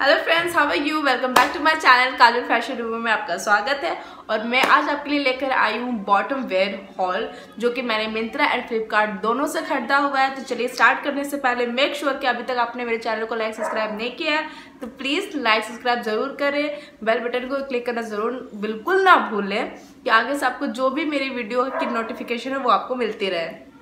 Hello friends, how are you. Welcome back to my channel Kajal fashion review में आपका स्वागत है। और मैं आज आपके लिए लेकर आई हूँ बॉटम वेयर हॉल, जो कि मैंने मिंत्रा एंड फ्लिपकार्ट दोनों से खरीदा हुआ है। तो चलिए स्टार्ट करने से पहले मेक श्योर कि अभी तक आपने मेरे चैनल को लाइक सब्सक्राइब नहीं किया है तो प्लीज़ लाइक सब्सक्राइब जरूर करें, बेल बटन को क्लिक करना जरूर बिल्कुल ना भूलें कि आगे से आपको जो भी मेरी वीडियो की नोटिफिकेशन है वो आपको मिलती रहे।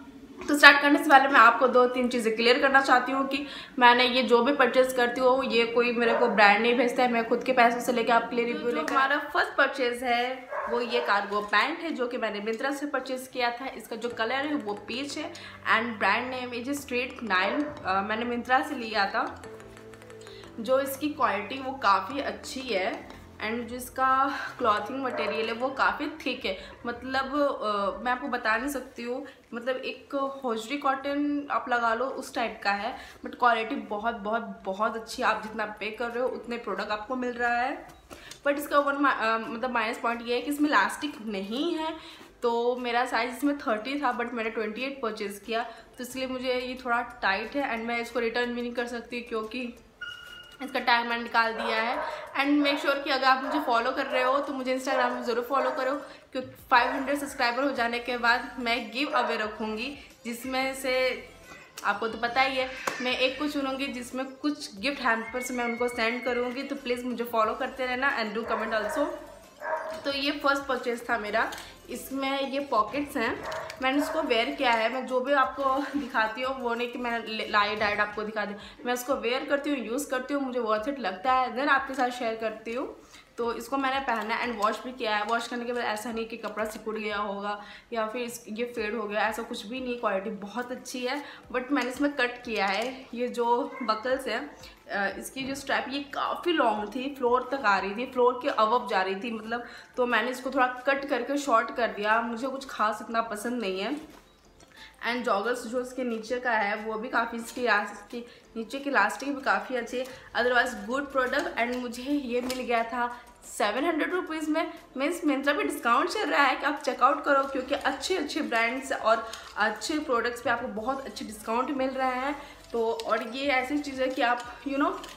तो स्टार्ट करने से पहले मैं आपको 2-3 चीज़ें क्लियर करना चाहती हूँ कि मैंने ये जो भी परचेज़ करती हूँ ये कोई मेरे को ब्रांड नहीं भेजता है, मैं खुद के पैसों से लेके आपके लिए रिव्यू लेकर। हमारा फर्स्ट परचेज़ है वो ये कार्गो पैंट है जो कि मैंने मिंत्रा से परचेज़ किया था। इसका जो कलर है वो पीच है and brand name is straight nine. मैंने मिंत्रा से लिया था। जो इसकी क्वालिटी वो काफ़ी अच्छी है एंड जिसका क्लॉथिंग मटेरियल है वो काफ़ी थिक है। मतलब मैं आपको बता नहीं सकती हूँ, मतलब एक होजरी कॉटन आप लगा लो उस टाइप का है, बट क्वालिटी बहुत बहुत बहुत अच्छी है। आप जितना पे कर रहे हो उतने प्रोडक्ट आपको मिल रहा है। बट इसका मतलब माइनस पॉइंट ये है कि इसमें इलास्टिक नहीं है। तो मेरा साइज़ इसमें 30 था बट मैंने 28 परचेज़ किया, तो इसलिए मुझे ये थोड़ा टाइट है एंड मैं इसको रिटर्न भी नहीं कर सकती क्योंकि इसका टैग मैंने निकाल दिया है। एंड मेक श्योर कि अगर आप मुझे फॉलो कर रहे हो तो मुझे इंस्टाग्राम में ज़रूर फॉलो करो क्योंकि 500 सब्सक्राइबर हो जाने के बाद मैं गिव अवे रखूँगी, जिसमें से आपको तो पता ही है मैं एक को चुनूँगी जिसमें कुछ गिफ्ट हैम्पर्स मैं उनको सेंड करूँगी। तो प्लीज़ मुझे फॉलो करते रहना एंड डू कमेंट ऑल्सो। तो ये फर्स्ट परचेज़ था मेरा। इसमें ये पॉकेट्स हैं, मैंने इसको वेयर किया है। मैं जो भी आपको दिखाती हूँ वो नहीं कि मैंने लाई डाइट आपको दिखा दी, मैं इसको वेयर करती हूँ, यूज़ करती हूँ, मुझे वर्थ इट लगता है, देन आपके साथ शेयर करती हूँ। तो इसको मैंने पहना एंड वॉश भी किया है। वॉश करने के बाद ऐसा नहीं कि कपड़ा सिकुड़ गया होगा या फिर ये फेड हो गया, ऐसा कुछ भी नहीं। क्वालिटी बहुत अच्छी है। बट मैंने इसमें कट किया है, ये जो बकल्स है इसकी जो स्ट्रैप ये काफ़ी लॉन्ग थी, फ्लोर तक आ रही थी, फ्लोर के अबव जा रही थी मतलब। तो मैंने इसको थोड़ा कट करके शॉर्ट कर दिया, मुझे कुछ खास इतना पसंद नहीं है। एंड जॉगर्स जो इसके नीचे का है वो भी काफ़ी, इसकी नीचे की इलास्टिक भी काफ़ी अच्छी है। Otherwise good product. एंड मुझे ये मिल गया था 700 रुपीज़ में। मीन्स मिंत्रा पे डिस्काउंट चल रहा है कि आप चेकआउट करो क्योंकि अच्छे अच्छे ब्रांड्स और अच्छे प्रोडक्ट्स पे आपको बहुत अच्छे डिस्काउंट मिल रहे हैं। तो और ये ऐसी चीज़ है कि आप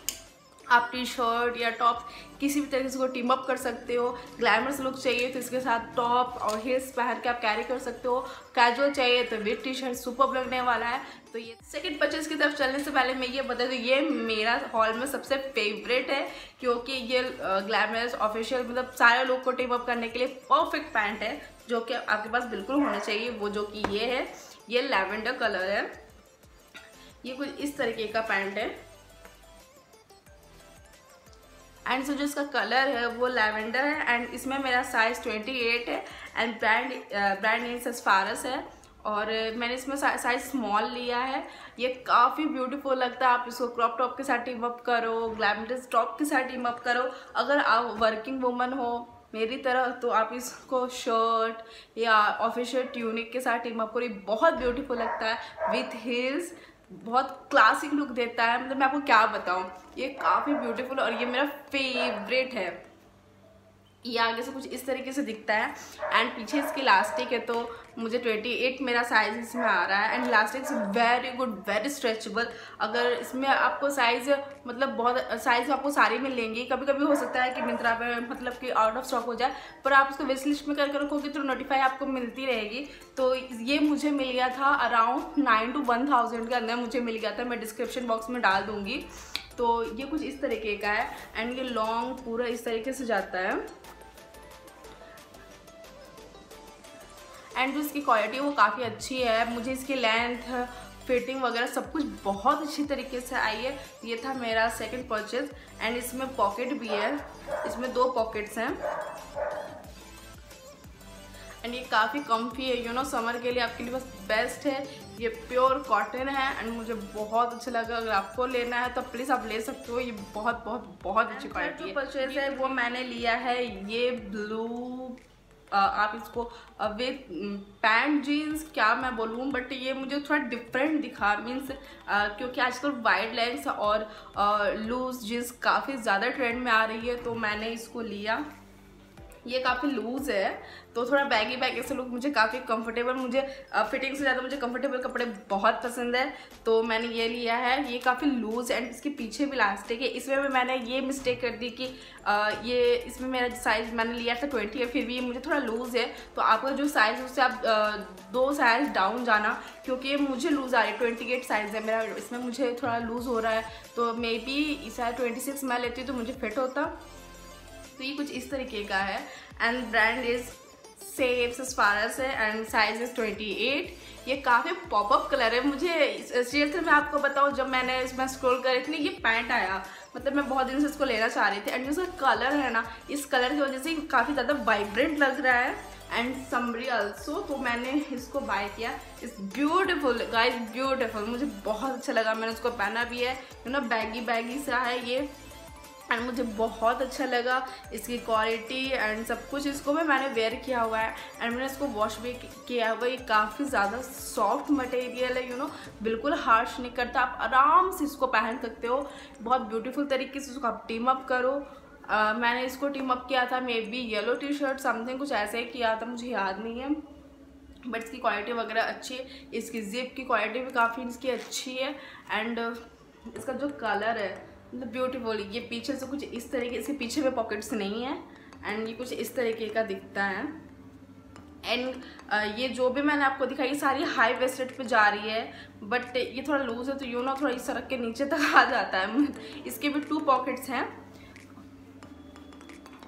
आप टी शर्ट या टॉप किसी भी तरीके से को टीम अप कर सकते हो। ग्लैमरस लुक चाहिए तो इसके साथ टॉप और हील्स पहन के आप कैरी कर सकते हो। कैजुअल चाहिए तो विद टी शर्ट सुपर लगने वाला है। तो ये सेकंड परचेज़ की तरफ चलने से पहले मैं ये बता दूँ ये मेरा हॉल में सबसे फेवरेट है क्योंकि ये ग्लैमरस ऑफिशियल मतलब सारे लोग को टीम अप करने के लिए परफेक्ट पैंट है जो कि आपके पास बिल्कुल होना चाहिए। वो जो कि ये है, ये लैवेंडर कलर है, ये कुछ इस तरीके का पैंट है। एंड जो इसका कलर है वो लैवेंडर है एंड इसमें मेरा साइज़ 28 है एंड ब्रांड नेम सस्फारस है। और मैंने इसमें साइज़ स्मॉल लिया है। ये काफ़ी ब्यूटीफुल लगता है। आप इसको क्रॉप टॉप के साथ टीम अप करो, ग्लैमरस टॉप के साथ टीम अप करो। अगर आप वर्किंग वूमन हो मेरी तरह तो आप इसको शर्ट या ऑफिशियल ट्यूनिक के साथ टीम अप करो, ये बहुत ब्यूटीफुल लगता है। विथ हील्स बहुत क्लासिक लुक देता है। मतलब मैं आपको क्या बताऊँ, ये काफ़ी ब्यूटीफुल और ये मेरा फेवरेट है। ये आगे से कुछ इस तरीके से दिखता है एंड पीछे इसकी इलास्टिक है। तो मुझे 28 मेरा साइज़ इसमें आ रहा है and elastics very good, very stretchable. अगर इसमें आपको साइज़ मतलब बहुत साइज़ आपको सारी मिलेंगी। कभी कभी हो सकता है कि मिंत्रा पे मतलब कि आउट ऑफ स्टॉक हो जाए, पर आप उसको विश लिस्ट में करके रखोगे तो नोटिफाई आपको मिलती रहेगी। तो ये मुझे मिल गया था अराउंड 9 to 1000 के अंदर मुझे मिल गया था। मैं डिस्क्रिप्शन बॉक्स में डाल दूँगी। तो ये कुछ इस तरीके का है एंड ये लॉन्ग पूरा इस तरीके से जाता है एंड जो इसकी क्वालिटी वो काफ़ी अच्छी है। मुझे इसकी लेंथ फिटिंग वगैरह सब कुछ बहुत अच्छी तरीके से आई है। ये था मेरा सेकंड परचेज। एंड इसमें पॉकेट भी है, इसमें 2 पॉकेट्स हैं एंड ये काफ़ी कम्फी है। समर के लिए आपके लिए बस बेस्ट है। ये प्योर कॉटन है एंड मुझे बहुत अच्छा लगा। अगर आपको लेना है तो प्लीज़ आप ले सकते हो, ये बहुत बहुत बहुत अच्छी क्वालिटी है। परचेज है वो मैंने लिया है ये ब्लू, आप इसको विथ पैंट जीन्स क्या मैं बोलूँ, बट ये मुझे थोड़ा डिफरेंट दिखा। मीन्स क्योंकि आजकल वाइड लेग्स और लूज जीन्स काफ़ी ज़्यादा ट्रेंड में आ रही है तो मैंने इसको लिया। ये काफ़ी लूज़ है तो थोड़ा बैगी बैगी से लुक मुझे काफ़ी कंफर्टेबल, मुझे फिटिंग से ज़्यादा मुझे कंफर्टेबल कपड़े बहुत पसंद है तो मैंने ये लिया है। ये काफ़ी लूज़ एंड इसके पीछे भी इलास्टिक है। इसमें भी मैंने ये मिस्टेक कर दी कि ये इसमें मेरा साइज़ मैंने लिया था 20 है, फिर भी मुझे थोड़ा लूज़ है तो आपका जो साइज़ उससे आप 2 साइज़ डाउन जाना क्योंकि मुझे लूज़ आ रही है। 28 साइज़ है मेरा, इसमें मुझे थोड़ा लूज़ हो रहा है तो मे बी इस 26 मैं लेती हूँ तो मुझे फिट होता। तो ये कुछ इस तरीके का है एंड ब्रांड इज़ सस्फारस है एंड साइज इज़ 28। ये काफ़ी पॉपअप कलर है। मुझे सीरियसली मैं आपको बताऊँ जब मैंने इसमें स्क्रॉल करी थी ये पैंट आया, मतलब मैं बहुत दिन से इसको लेना चाह रही थी एंड इसका कलर है ना, इस कलर की वजह से काफ़ी ज़्यादा वाइब्रेंट लग रहा है एंड समरी ऑल्सो, तो मैंने इसको बाय किया। इट्स ब्यूटीफुल गाइस, ब्यूटीफुल, मुझे बहुत अच्छा लगा। मैंने उसको पहना भी है, यू नो बैगी बैगी सा है ये एंड मुझे बहुत अच्छा लगा इसकी क्वालिटी एंड सब कुछ। इसको भी मैंने वेयर किया हुआ है एंड मैंने इसको वॉश भी किया हुआ है। ये काफ़ी ज़्यादा सॉफ्ट मटेरियल है, यू नो बिल्कुल हार्श नहीं करता, आप आराम से इसको पहन सकते हो। बहुत ब्यूटीफुल तरीके से इसको आप टीम अप करो। मैंने इसको टीम अप किया था maybe yellow T shirt something कुछ ऐसे ही किया था, मुझे याद नहीं है, बट इसकी क्वालिटी वगैरह अच्छी है। इसकी जिप की क्वालिटी भी काफ़ी इसकी अच्छी है एंड इसका जो कलर है ब्यूटीफुल। ये पीछे से कुछ इस तरीके, इसके पीछे में पॉकेट्स नहीं है एंड ये कुछ इस तरीके का दिखता है एंड ये जो भी मैंने आपको दिखाई ये सारी हाई वेस्टेड पे जा रही है बट ये थोड़ा लूज़ है तो यू नो थोड़ा इस सड़क के नीचे तक आ जाता है। इसके भी 2 पॉकेट्स हैं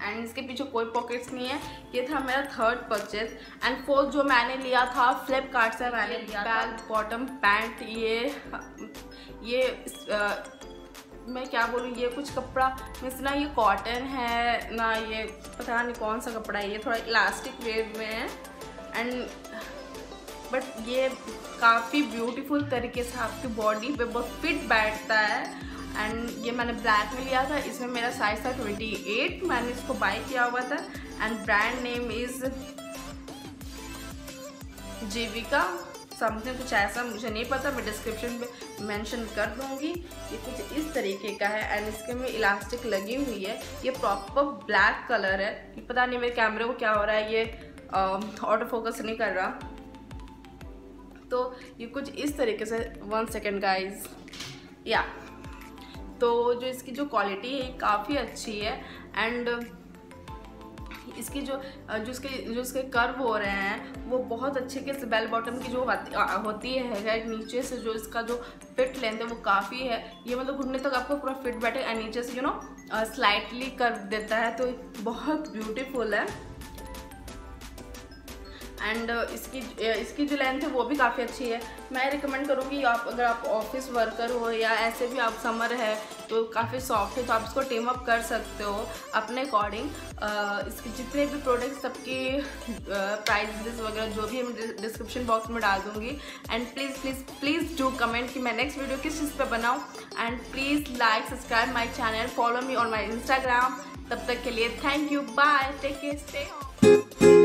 एंड इसके पीछे कोई पॉकेट्स नहीं है। ये था मेरा 3rd परचेज एंड 4th जो मैंने लिया था फ्लिपकार्ट से। मैंने बैग बॉटम पैंट, ये मैं क्या बोलूँ, ये कुछ कपड़ा मीन्स ना ये कॉटन है ना ये पता नहीं कौन सा कपड़ा है, ये थोड़ा इलास्टिक वेव में है एंड बट ये काफ़ी ब्यूटीफुल तरीके से आपकी बॉडी पे बहुत फिट बैठता है एंड ये मैंने ब्लैक में लिया था। इसमें मेरा साइज था 28, मैंने इसको बाय किया हुआ था and brand name is Jeevika something कुछ ऐसा, मुझे नहीं पता, मैं डिस्क्रिप्शन में मेंशन कर दूंगी। ये कुछ इस तरीके का है एंड इसके में इलास्टिक लगी हुई है। ये प्रॉपर ब्लैक कलर है। ये पता नहीं मेरे कैमरे को क्या हो रहा है, ये ऑटो फोकस नहीं कर रहा। तो ये कुछ इस तरीके से 1 सेकेंड गाइज, या तो जो इसकी जो क्वालिटी है ये काफ़ी अच्छी है एंड इसकी जो इसके कर्व हो रहे हैं वो बहुत अच्छे के बेल बॉटम की जो होती है नीचे से, जो इसका जो फिट लेंथ है वो काफ़ी है। ये मतलब घुटने तक आपको पूरा फिट बैठे एंड नीचे से यू नो स्लाइटली कर्व देता है तो बहुत ब्यूटीफुल है एंड इसकी जो लेंथ है वो भी काफ़ी अच्छी है। मैं रिकमेंड करूँगी आप अगर आप ऑफिस वर्कर हो या ऐसे भी आप समर है तो काफ़ी सॉफ्ट है तो आप इसको टीम अप कर सकते हो अपने अकॉर्डिंग। इसके जितने भी प्रोडक्ट्स सबके प्राइसेस वगैरह जो भी मैं डिस्क्रिप्शन बॉक्स में डाल दूँगी and please please please do comment कि मैं नेक्स्ट वीडियो किस चीज़ पर बनाऊँ and please like subscribe my channel, follow me on my Instagram. तब तक के लिए thank you, bye, take care, stay home.